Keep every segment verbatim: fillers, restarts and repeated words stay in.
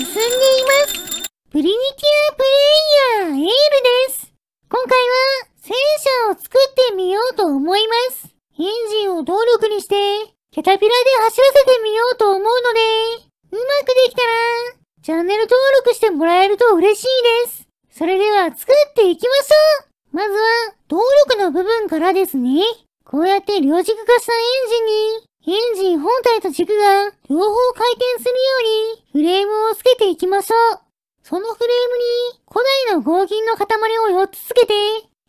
進んでいます。プリニティアプレイヤーエールです。今回は戦車を作ってみようと思います。エンジンを動力にして、キャタピラで走らせてみようと思うので、うまくできたら、チャンネル登録してもらえると嬉しいです。それでは作っていきましょう。まずは、動力の部分からですね。こうやって両軸化したエンジンに、エンジン本体と軸が両方回転するように、フレームをつけていきましょう。そのフレームに、古代の合金の塊をよっつつけて、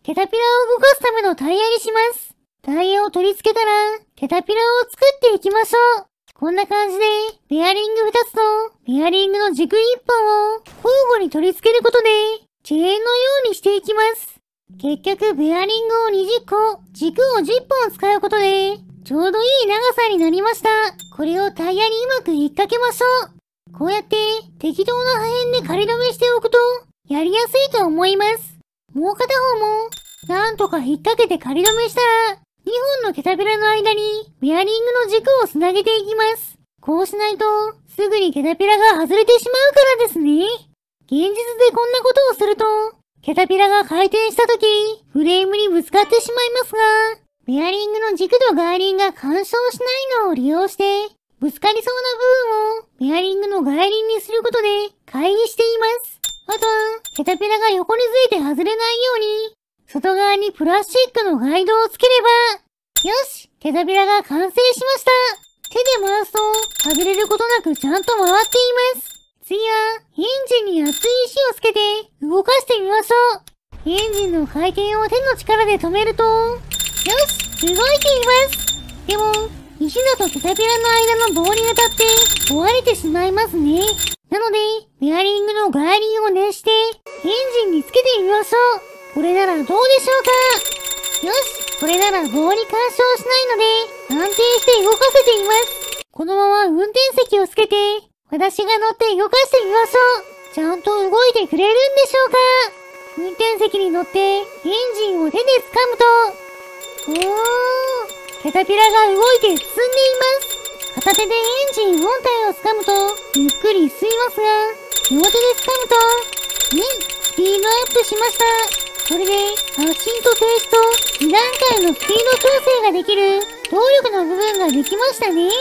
キャタピラを動かすためのタイヤにします。タイヤを取り付けたら、キャタピラを作っていきましょう。こんな感じで、ベアリングふたつと、ベアリングの軸いっぽんを交互に取り付けることで、チェーンのようにしていきます。結局、ベアリングをにじゅっこ、軸をじゅっぽん使うことで、ちょうどいい長さになりました。これをタイヤにうまく引っ掛けましょう。こうやって、適当な破片で仮止めしておくと、やりやすいと思います。もう片方も、なんとか引っ掛けて仮止めしたら、にほんのキャタピラの間に、ベアリングの軸をつなげていきます。こうしないと、すぐにキャタピラが外れてしまうからですね。現実でこんなことをすると、キャタピラが回転したとき、フレームにぶつかってしまいますが、ベアリングの軸と外輪が干渉しないのを利用して、ぶつかりそうな部分をベアリングの外輪にすることで、乖離しています。あとは、キャタピラが横について外れないように、外側にプラスチックのガイドをつければ、よし、キャタピラが完成しました。手で回すと、外れることなくちゃんと回っています。次は、エンジンに熱い石をつけて、動かしてみましょう。エンジンの回転を手の力で止めると、よし、動いています。でも、石だとキャタピラの間の棒に当たって、壊れてしまいますね。なので、ベアリングの外輪を熱して、エンジンにつけてみましょう。これならどうでしょうか。よし、これなら棒に干渉しないので、安定して動かせています。このまま運転席をつけて、私が乗って動かしてみましょう。ちゃんと動いてくれるんでしょうか。運転席に乗って、エンジンを手で掴むと、おー、キャタピラが動いて進んでいます。片手でエンジン本体を掴むと、ゆっくり進みますが、両手で掴むと、ね、スピードアップしました。これで、発進と停止と、に段階のスピード調整ができる、動力の部分ができましたね。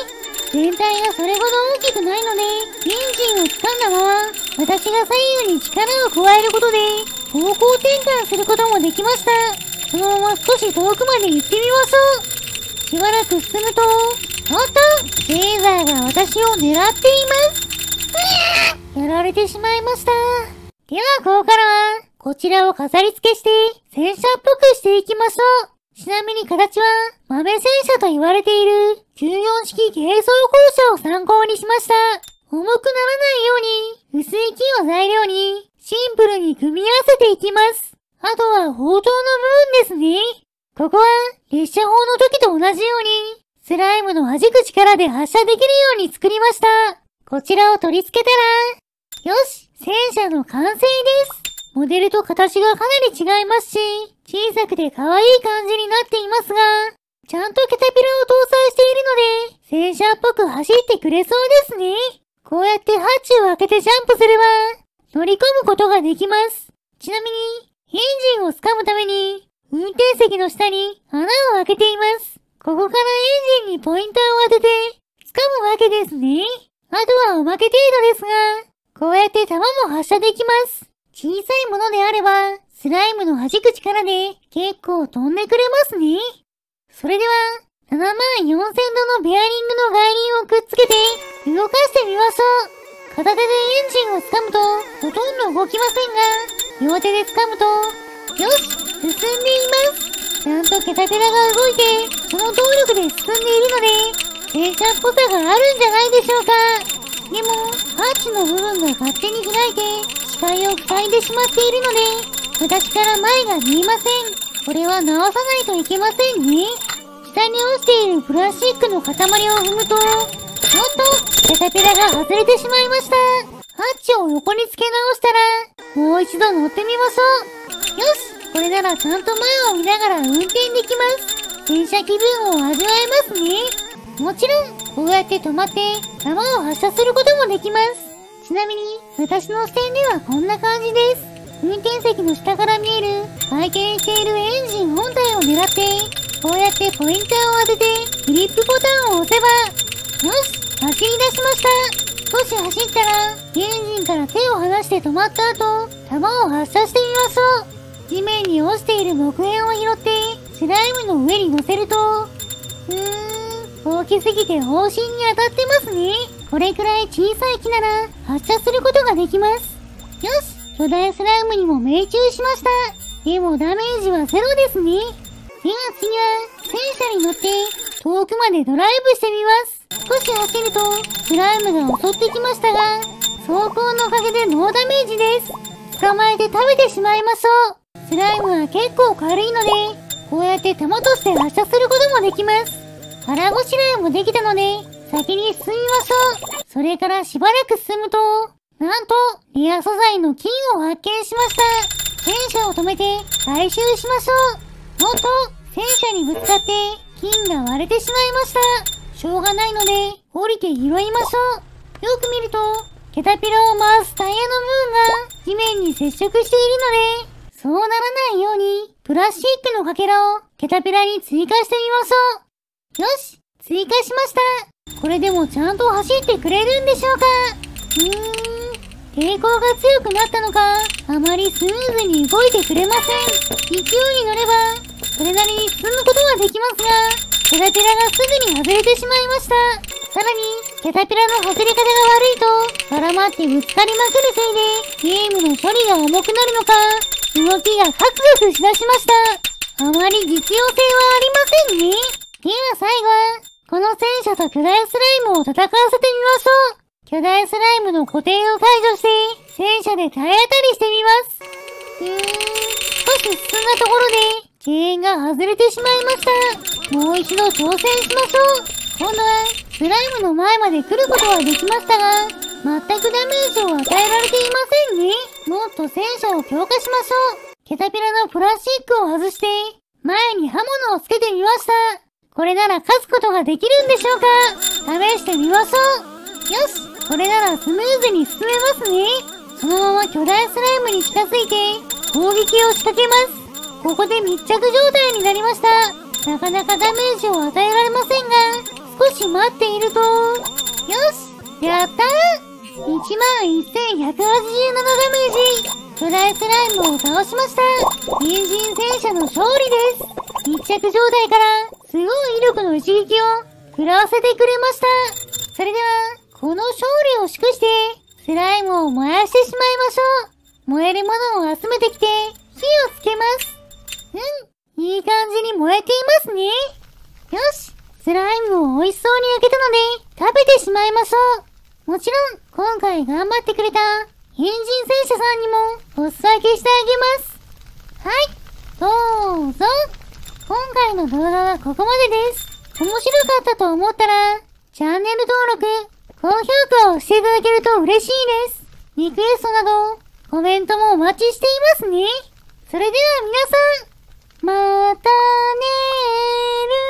全体がそれほど大きくないので、エンジンを掴んだまま、私が左右に力を加えることで、方向転換することもできました。そのまま少し遠くまで行ってみましょう。しばらく進むと、おっと、レーザーが私を狙っています。やられてしまいました。では、ここからは、こちらを飾り付けして、戦車っぽくしていきましょう。ちなみに形は、豆戦車と言われている、きゅうじゅうよん式軽装甲車を参考にしました。重くならないように、薄い木を材料に、シンプルに組み合わせていきます。あとは、砲塔の部分ですね。ここは、列車砲の時と同じように、スライムの弾く力で発射できるように作りました。こちらを取り付けたら、よし、戦車の完成です。モデルと形がかなり違いますし、小さくて可愛い感じになっていますが、ちゃんとキャタピラを搭載しているので、戦車っぽく走ってくれそうですね。こうやってハッチを開けてジャンプすれば、乗り込むことができます。ちなみに、エンジンを掴むために、運転席の下に穴を開けています。ここからエンジンにポインターを当てて、掴むわけですね。あとはおまけ程度ですが、こうやって弾も発射できます。小さいものであれば、スライムの弾く力で結構飛んでくれますね。それでは、ななまんよんせんどのベアリングの外輪をくっつけて、動かしてみましょう。片手でエンジンを掴むと、ほとんど動きませんが、両手で掴むと、よし、進んでいます。ちゃんとキャタピラが動いて、その動力で進んでいるので、戦車っぽさがあるんじゃないでしょうか。でも、ハッチの部分が勝手に開いて、視界を塞いでしまっているので、私から前が見えません。これは直さないといけませんね。下に落ちているプラスチックの塊を踏むと、おっと、キャタピラが外れてしまいました。ハッチを横に付け直したら、もう一度乗ってみましょう。よし、これならちゃんと前を見ながら運転できます。戦車気分を味わえますね。もちろん、こうやって止まって、弾を発射することもできます。ちちなみに、私の視点ではこんな感じです。運転席の下から見える、回転しているエンジン本体を狙って、こうやってポインターを当てて、フリップボタンを押せば、よし、走り出しました。少し走ったら、エンジンから手を離して止まった後、弾を発射してみましょう。地面に落ちている木片を拾って、スライムの上に乗せると、うーん、大きすぎて方針に当たってますね。これくらい小さい木なら、発射することができます。よし、巨大スライムにも命中しました。でもダメージはゼロですね。では次は、戦車に乗って、遠くまでドライブしてみます。少し走ると、スライムが襲ってきましたが、走行のおかげでノーダメージです。捕まえて食べてしまいましょう。スライムは結構軽いので、こうやって弾として発射することもできます。腹ごしらえもできたので、先に進みましょう。それからしばらく進むと、なんと、レア素材の金を発見しました。戦車を止めて回収しましょう。おっと、戦車にぶつかって金が割れてしまいました。しょうがないので、降りて拾いましょう。よく見ると、ケタピラを回すタイヤの部分が地面に接触しているので、そうならないように、プラスチックのかけらをケタピラに追加してみましょう。よし、追加しました。これでもちゃんと走ってくれるんでしょうか。うーん、抵抗が強くなったのか、あまりスムーズに動いてくれません。勢いに乗れば、それなりに進むことはできますが、ケタピラがすぐに外れてしまいました。さらに、ケタピラの外れ方が悪いと、絡まってぶつかりまくるせいで、ゲームの処理が重くなるのか、動きがカクカクしだしました。あまり実用性はありませんね。では最後は、この戦車と巨大スライムを戦わせてみましょう。巨大スライムの固定を解除して、戦車で体当たりしてみます。うーん、少し進んだところで、チェーンが外れてしまいました。もう一度挑戦しましょう。今度は、スライムの前まで来ることはできましたが、全くダメージを与えられていませんね。もっと戦車を強化しましょう。ケタピラのプラスチックを外して、前に刃物をつけてみました。これなら勝つことができるんでしょうか。試してみましょう。よし、これならスムーズに進めますね。そのまま巨大スライムに近づいて、攻撃を仕掛けます。ここで密着状態になりました。なかなかダメージを与えられませんが、少し待っていると、よし、やったー！いちまんせんひゃくはちじゅうななダメージ。巨大スライムを倒しました。変人戦車の勝利です。密着状態からすごい威力の一撃を食らわせてくれました。それでは、この勝利を祝して、スライムを燃やしてしまいましょう。燃えるものを集めてきて、火をつけます。うん、いい感じに燃えていますね。よし、スライムを美味しそうに焼けたので、食べてしまいましょう。もちろん、今回頑張ってくれた、変人戦車さんにも、お裾分けしてあげます。はい、どうぞ。今回の動画はここまでです。面白かったと思ったら、チャンネル登録、高評価をしていただけると嬉しいです。リクエストなど、コメントもお待ちしていますね。それでは皆さん、またねーる。